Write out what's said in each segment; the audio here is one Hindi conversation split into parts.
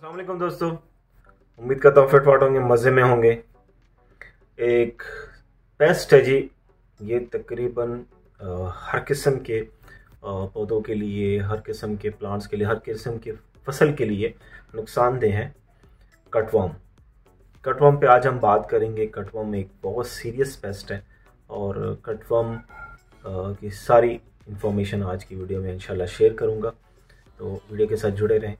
अस्सलाम वालेकुम दोस्तों, उम्मीद करता हूँ फिट फाट होंगे, मज़े में होंगे। एक पेस्ट है जी, ये तकरीबन हर किस्म के पौधों के लिए, हर किस्म के प्लांट्स के लिए, हर किस्म के फसल के लिए नुकसानदेह है। कटवर्म पे आज हम बात करेंगे। कटवर्म एक बहुत सीरियस पेस्ट है और कटवर्म की सारी इंफॉर्मेशन आज की वीडियो में इंशाल्लाह शेयर करूँगा, तो वीडियो के साथ जुड़े रहें।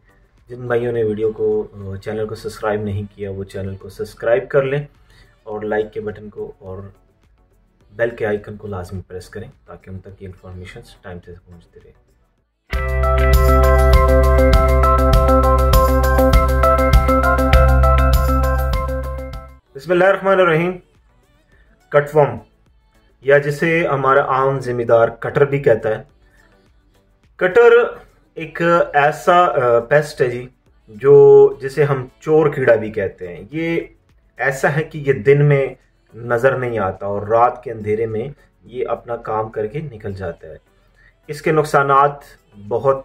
जिन भाइयों ने वीडियो को, चैनल को सब्सक्राइब नहीं किया, वो चैनल को सब्सक्राइब कर लें और लाइक के बटन को और बेल के आइकन को लाजमी प्रेस करें ताकि उन तक ये इन्फॉर्मेशन टाइम से पहुंचती रहे। बिस्मिल्लाहिर्रहमानिर्रहीम। कटवर्म या जिसे हमारा आम जिम्मेदार कटर भी कहता है, कटर एक ऐसा पेस्ट है जी जिसे हम चोर कीड़ा भी कहते हैं। ये ऐसा है कि ये दिन में नज़र नहीं आता और रात के अंधेरे में ये अपना काम करके निकल जाता है। इसके नुकसानात बहुत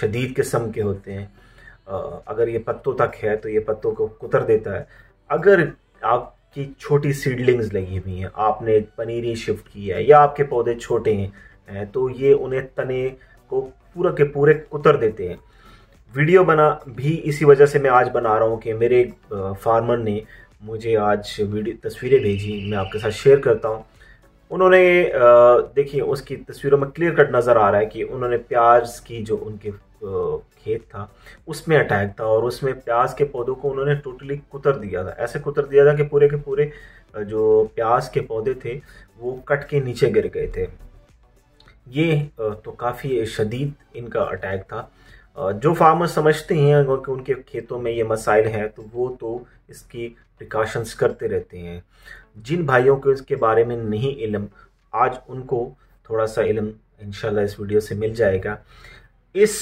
शदीद किस्म के होते हैं। अगर ये पत्तों तक है तो ये पत्तों को कुतर देता है। अगर आपकी छोटी सीडलिंग्स लगी हुई हैं, आपने पनीरी शिफ्ट की है या आपके पौधे छोटे हैं तो ये उन्हें तने को पूरा के पूरे कुतर देते हैं। वीडियो बना भी इसी वजह से मैं आज बना रहा हूँ कि मेरे फार्मर ने मुझे आज वीडियो तस्वीरें भेजी, मैं आपके साथ शेयर करता हूँ। उन्होंने देखिए, उसकी तस्वीरों में क्लियर कट नज़र आ रहा है कि उन्होंने प्याज की जो उनके खेत था उसमें अटैक था और उसमें प्याज के पौधों को उन्होंने टोटली कुतर दिया था। ऐसे कुतर दिया था कि पूरे के पूरे जो प्याज के पौधे थे वो कट के नीचे गिर गए थे। ये तो काफ़ी शदीद इनका अटैक था। जो फार्मर समझते हैं अगर कि उनके खेतों में ये मसाइल हैं तो वो तो इसकी प्रिकॉशंस करते रहते हैं। जिन भाइयों को इसके बारे में नहीं इल्म, आज उनको थोड़ा सा इल्म इंशाल्लाह इस वीडियो से मिल जाएगा। इस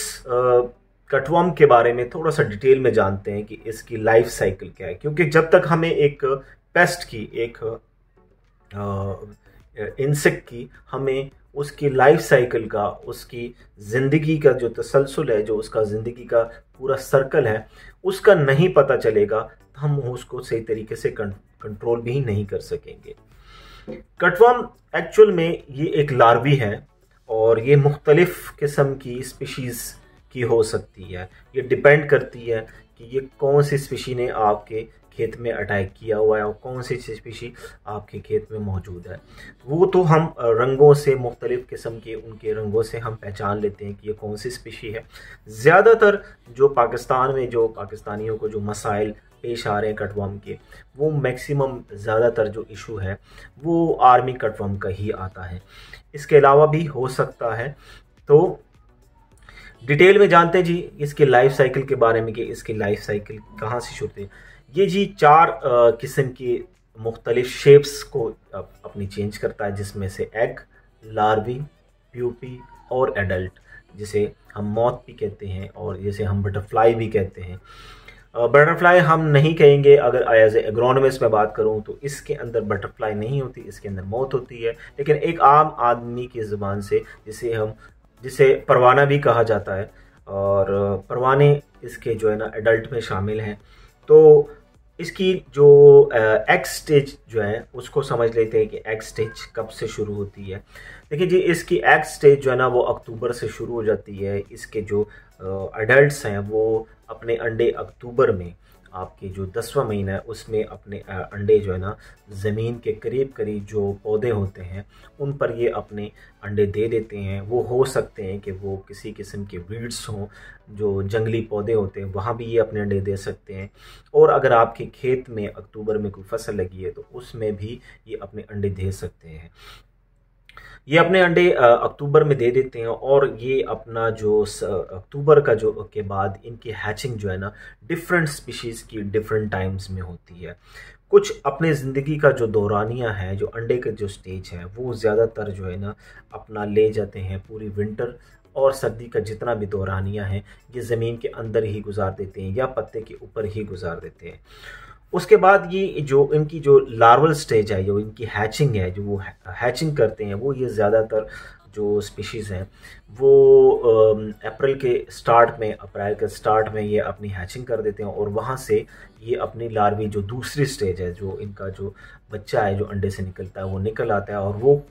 कटवर्म के बारे में थोड़ा सा डिटेल में जानते हैं कि इसकी लाइफ साइकिल क्या है, क्योंकि जब तक हमें एक पेस्ट की, एक इंसेक्ट की, हमें उसकी लाइफ साइकिल का, उसकी ज़िंदगी का जो तसलसल है, जो उसका ज़िंदगी का पूरा सर्कल है, उसका नहीं पता चलेगा तो हम उसको सही तरीके से कंट्रोल भी नहीं कर सकेंगे। कटवर्म एक्चुअल में ये एक लार्वी है और ये मुख्तलिफ़ किस्म की स्पीशीज़ की हो सकती है। ये डिपेंड करती है कि ये कौन सी स्पीशी ने आपके खेत में अटैक किया हुआ है और कौन सी स्पीशी आपके खेत में मौजूद है। वो तो हम रंगों से, मुख्तलिफ़ किस्म के उनके रंगों से हम पहचान लेते हैं कि ये कौन सी स्पीशी है। ज़्यादातर जो पाकिस्तान में, जो पाकिस्तानियों को जो मसाइल पेश आ रहे हैं कटवर्म के, वो मैक्सिमम ज़्यादातर जो इशू है वो आर्मी कटवर्म का ही आता है। इसके अलावा भी हो सकता है। तो डिटेल में जानते हैं जी इसके लाइफ साइकिल के बारे में कि इसकी लाइफ साइकिल कहाँ से शुरू होती है। ये जी चार किस्म की मुख्तलिफ शेप्स को अपनी चेंज करता है, जिसमें से एग, लार्वी, प्यूपी और एडल्ट, जिसे हम मौत भी कहते हैं और जिसे हम बटरफ्लाई भी कहते हैं। बटरफ्लाई हम नहीं कहेंगे, अगर एज एग्रोनॉमिस्ट में बात करूं तो इसके अंदर बटरफ्लाई नहीं होती, इसके अंदर मौत होती है। लेकिन एक आम आदमी की ज़ुबान से जिसे परवाना भी कहा जाता है, और परवाने इसके जो है ना एडल्ट में शामिल हैं। तो इसकी जो एक्स स्टेज जो है उसको समझ लेते हैं कि एक्स स्टेज कब से शुरू होती है। देखिए जी, इसकी एक्स स्टेज जो है ना वो अक्टूबर से शुरू हो जाती है। इसके जो एडल्ट्स हैं वो अपने अंडे अक्टूबर में, आपके जो 10वां महीना है उसमें अपने अंडे जो है ना ज़मीन के करीब करीब जो पौधे होते हैं उन पर ये अपने अंडे दे देते हैं। वो हो सकते हैं कि वो किसी किस्म के वीड्स हों, जो जंगली पौधे होते हैं वहाँ भी ये अपने अंडे दे सकते हैं। और अगर आपके खेत में अक्टूबर में कोई फसल लगी है तो उसमें भी ये अपने अंडे दे सकते हैं। ये अपने अंडे अक्टूबर में दे देते हैं और ये अपना जो अक्टूबर का जो के बाद इनकी हैचिंग जो है ना डिफरेंट स्पीशीज़ की डिफरेंट टाइम्स में होती है। कुछ अपने ज़िंदगी का जो दौरानिया है, जो अंडे का जो स्टेज है, वो ज़्यादातर जो है ना अपना ले जाते हैं। पूरी विंटर और सर्दी का जितना भी दौरानिया है ये ज़मीन के अंदर ही गुजार देते हैं या पत्ते के ऊपर ही गुजार देते हैं। उसके बाद ये जो इनकी जो लार्वल स्टेज है, जो इनकी हैचिंग है, जो वो हैचिंग करते हैं, वो ये ज़्यादातर जो स्पीशीज़ हैं वो अप्रैल के स्टार्ट में ये अपनी हैचिंग कर देते हैं और वहाँ से ये अपनी लार्वी जो दूसरी स्टेज है, जो इनका जो बच्चा है जो अंडे से निकलता है वो निकल आता है और वो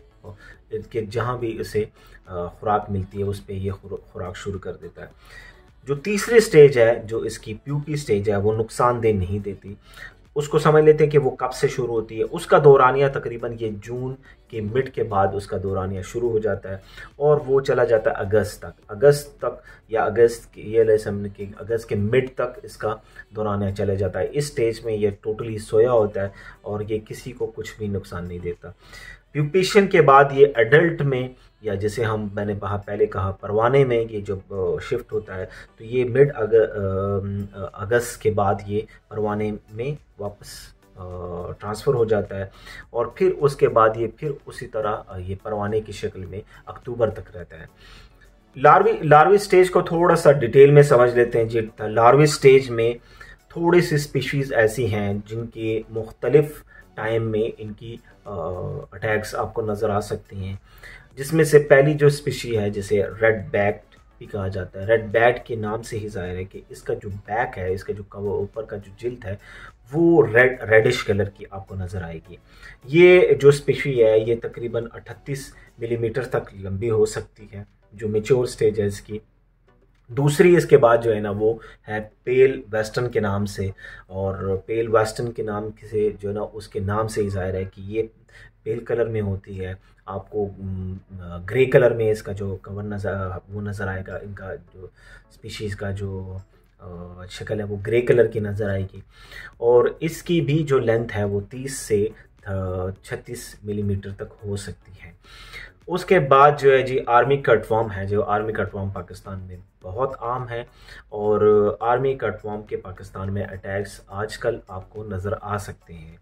इनके जहाँ भी इसे खुराक मिलती है उस पर ये खुराक शुरू कर देता है। जो तीसरी स्टेज है, जो इसकी प्यूपी स्टेज है, वो नुकसानदेह नहीं देती, उसको समझ लेते हैं कि वो कब से शुरू होती है। उसका दौरानिया तकरीबन ये जून के मिड के बाद उसका दौरानिया शुरू हो जाता है और वो चला जाता है अगस्त तक। या अगस्त के मिड तक इसका दौरानिया चला जाता है। इस स्टेज में ये टोटली सोया होता है और ये किसी को कुछ भी नुकसान नहीं देता। प्यूपेशन के बाद ये एडल्ट में, या जैसे हम मैंने पहले कहा परवाने में ये जब शिफ्ट होता है तो ये मिड अगस्त के बाद ये परवाने में वापस ट्रांसफ़र हो जाता है और फिर उसके बाद ये फिर उसी तरह ये परवाने की शक्ल में अक्टूबर तक रहता है। लार्वी स्टेज को थोड़ा सा डिटेल में समझ लेते हैं। जी, लार्वी स्टेज में थोड़ी सी स्पीशीज़ ऐसी हैं जिनके मुख्तलिफ टाइम में इनकी अटैक्स आपको नज़र आ सकती हैं, जिसमें से पहली जो स्पीशी है जिसे रेड बैक भी कहा जाता है। रेड बैट के नाम से ही जाहिर है कि इसका जो बैक है, इसका जो कवर, ऊपर का जो जिल्द है, वो रेडिश कलर की आपको नज़र आएगी। ये जो स्पीशी है ये तकरीबन 38 मिलीमीटर तक लंबी हो सकती है, जो मेच्योर स्टेज है इसकी। दूसरी इसके बाद जो है ना वो है पेल वेस्टर्न के नाम से, और पेल वेस्टर्न के नाम से जो है ना उसके नाम से ही जाहिर है कि ये पेल कलर में होती है। आपको ग्रे कलर में इसका जो कवर नज़र आएगा, इनका जो स्पीशीज़ का जो शक्ल है वो ग्रे कलर की नज़र आएगी। और इसकी भी जो लेंथ है वो 30 से 36 मिलीमीटर तक हो सकती है। उसके बाद जो है जी आर्मी कटवार्म है। जो आर्मी कटवार्म पाकिस्तान में बहुत आम है और आर्मी कटवार्म के पाकिस्तान में अटैक्स आजकल आपको नज़र आ सकते हैं।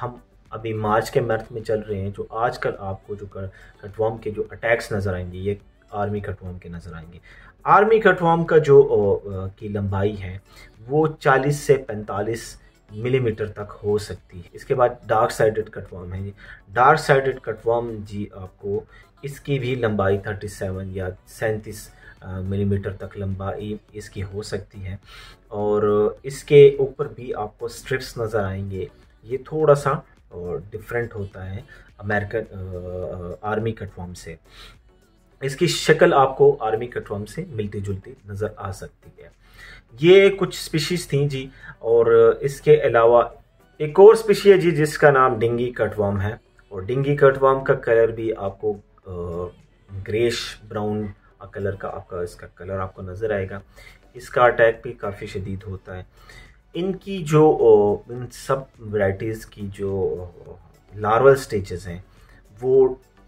हम अभी मार्च के मंथ में चल रहे हैं, जो आजकल आपको जो कटवार्म के जो अटैक्स नज़र आएंगे ये आर्मी कटवार्म के नज़र आएंगे। आर्मी कटवार्म का जो की लंबाई है वो 40 से 45 मिलीमीटर तक हो सकती है। इसके बाद डार्क साइडेड कटवार्म है। डार्क साइडेड कटवार्म जी आपको इसकी भी लंबाई 37 या 37 मिलीमीटर तक लंबाई इसकी हो सकती है और इसके ऊपर भी आपको स्ट्रिप्स नज़र आएंगे। ये थोड़ा सा डिफरेंट होता है अमेरिकन आर्मी कटवार्म से। इसकी शक्ल आपको आर्मी कटवार्म से मिलती जुलती नज़र आ सकती है। ये कुछ स्पीशीज़ थी जी, और इसके अलावा एक और स्पीशी है जी जिसका नाम डिंगी कटवार्म है। और डिंगी कटवार्म का कलर भी आपको ग्रेश ब्राउन कलर का इसका कलर आपको नज़र आएगा। इसका अटैक भी काफ़ी शदीद होता है। इनकी जो इन सब वैराइटीज़ की जो लार्वल स्टेजेस हैं वो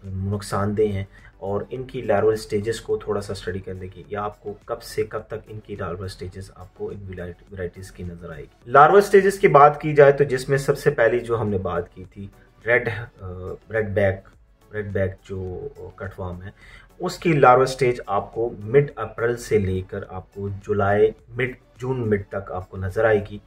नुकसानदेह हैं और इनकी लार्वल स्टेजेस को थोड़ा सा स्टडी करने की, या आपको कब से कब तक इनकी लार्वल स्टेजेस आपको इन वैराइटीज़ की नज़र आएगी। लार्वल स्टेजेस की बात की जाए तो जिसमें सबसे पहले जो हमने बात की थी रेड बैक जो कटवार्म है, उसकी लार्वल स्टेज आपको मिड अप्रैल से लेकर आपको जून मिड तक आपको नज़र आएगी।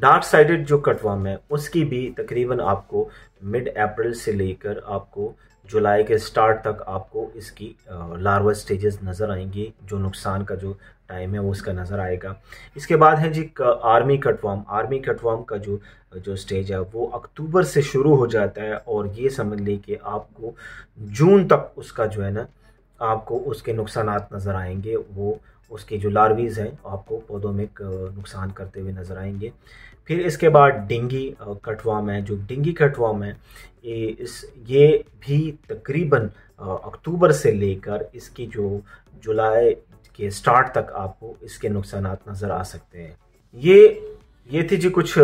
डार्क साइडेड जो कटवार्म है उसकी भी तकरीबन आपको मिड अप्रैल से लेकर आपको जुलाई के स्टार्ट तक आपको इसकी लार्वल स्टेजेस नज़र आएंगी, जो नुकसान का जो टाइम है वो उसका नज़र आएगा। इसके बाद है जी आर्मी कटवार्म। आर्मी कटवार्म का जो स्टेज है वो अक्टूबर से शुरू हो जाता है और ये समझ लें कि आपको जून तक उसका जो है ना आपको उसके नुकसानात नज़र आएंगे। वो उसके जो लार्वीज़ हैं आपको पौधों में नुकसान करते हुए नज़र आएंगे। फिर इसके बाद डिंगी कटवार्म है। जो डिंगी कटवार्म है ये भी तकरीबन अक्टूबर से लेकर इसकी जो जुलाई के स्टार्ट तक आपको इसके नुकसानात नज़र आ सकते हैं। ये थी जी कुछ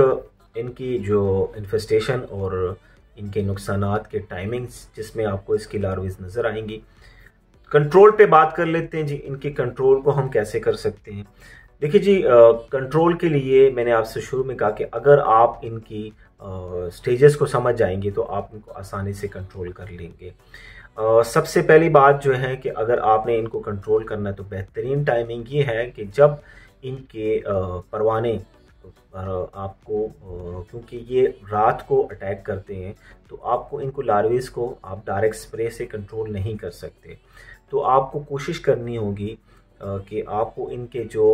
इनकी जो इन्फेस्टेशन और इनके नुकसानात के टाइमिंग्स जिसमें आपको इसकी लार्वीज़ नज़र आएंगी। कंट्रोल पे बात कर लेते हैं जी, इनके कंट्रोल को हम कैसे कर सकते हैं। देखिए जी, कंट्रोल के लिए मैंने आपसे शुरू में कहा कि अगर आप इनकी स्टेजेस को समझ जाएंगे तो आप इनको आसानी से कंट्रोल कर लेंगे। सबसे पहली बात जो है कि अगर आपने इनको कंट्रोल करना है तो बेहतरीन टाइमिंग ये है कि जब इनके परवाने आपको क्योंकि ये रात को अटैक करते हैं तो आपको इनको लार्वेस को आप डायरेक्ट स्प्रे से कंट्रोल नहीं कर सकते। तो आपको कोशिश करनी होगी कि आपको इनके जो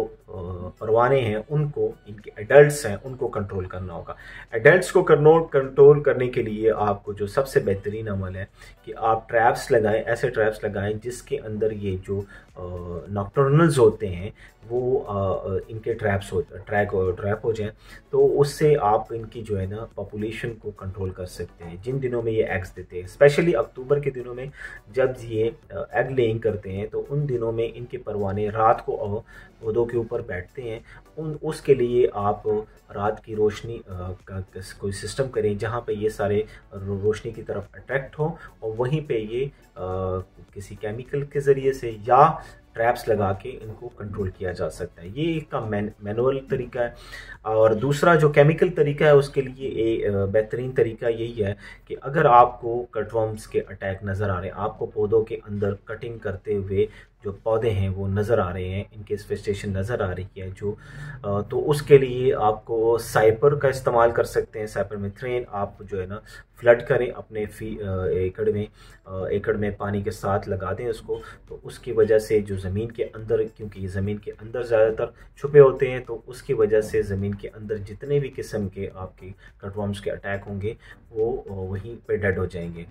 परवाने हैं उनको, इनके एडल्ट्स हैं उनको कंट्रोल करना होगा। एडल्ट्स को कंट्रोल करने के लिए आपको जो सबसे बेहतरीन अमल है कि आप ट्रैप्स लगाएं, ऐसे ट्रैप्स लगाएं जिसके अंदर ये जो नॉक्टर्नल्स होते हैं वो इनके ट्रैप हो जाएं, तो उससे आप इनकी जो है ना पॉपुलेशन को कंट्रोल कर सकते हैं। जिन दिनों में ये एग्स देते हैं, स्पेशली अक्टूबर के दिनों में जब ये एग लेइंग करते हैं, तो उन दिनों में इनके परवाने रात को पौधों के ऊपर बैठते हैं। उसके लिए आप रात की रोशनी का कोई सिस्टम करें जहाँ पे ये सारे रोशनी की तरफ अट्रैक्ट हो और वहीं पे ये किसी केमिकल के ज़रिए से या ट्रैप्स लगा के इनको कंट्रोल किया जा सकता है। ये एक का मैनुअल तरीका है। और दूसरा जो केमिकल तरीका है उसके लिए बेहतरीन तरीका यही है कि अगर आपको कटवर्म्स के अटैक नज़र आ रहे हैं, आपको पौधों के अंदर कटिंग करते हुए जो पौधे हैं वो नज़र आ रहे हैं, इनके स्पेस्टेशन नज़र आ रही है जो, तो उसके लिए आपको साइपर का इस्तेमाल कर सकते हैं। साइपर में ट्रेन आप जो है ना फ्लड करें अपने एकड़ में पानी के साथ लगा दें उसको, तो उसकी वजह से जो ज़मीन के अंदर, क्योंकि ये ज़मीन के अंदर ज़्यादातर छुपे होते हैं, तो उसकी वजह से ज़मीन के अंदर जितने भी किस्म के आपके कटवर्म्स के अटैक होंगे वो वहीं पे डेड हो जाएंगे।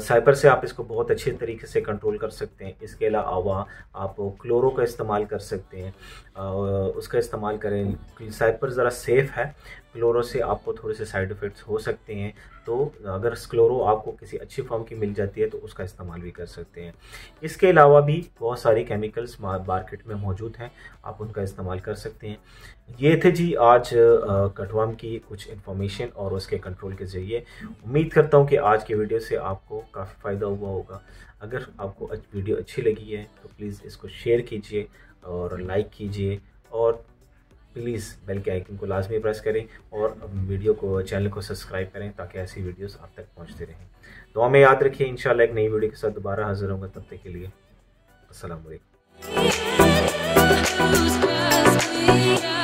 साइपर से आप इसको बहुत अच्छे तरीके से कंट्रोल कर सकते हैं। इसके अलावा आप क्लोरो का इस्तेमाल कर सकते हैं, उसका इस्तेमाल करें। साइपर ज़रा सेफ़ है, क्लोरो से आपको थोड़े से साइड इफ़ेक्ट्स हो सकते हैं, तो अगर क्लोरो आपको किसी अच्छी फॉर्म की मिल जाती है तो उसका इस्तेमाल भी कर सकते हैं। इसके अलावा भी बहुत सारे केमिकल्स मार्केट में मौजूद हैं, आप उनका इस्तेमाल कर सकते हैं। ये थे जी आज कटवर्म की कुछ इन्फॉर्मेशन और उसके कंट्रोल के ज़रिए। उम्मीद करता हूँ कि आज के वीडियो से आपको काफ़ी फ़ायदा हुआ होगा। अगर आपको वीडियो अच्छी लगी है तो प्लीज़ इसको शेयर कीजिए और लाइक कीजिए, और प्लीज़ बेल के आइकन को लाजमी प्रेस करें और वीडियो को, चैनल को सब्सक्राइब करें ताकि ऐसी वीडियोस आप तक पहुंचते रहें। दुआ में याद रखिए, इंशाल्लाह एक नई वीडियो के साथ दोबारा हाजिर होंगे। तब तक के लिए अस्सलाम वालेकुम।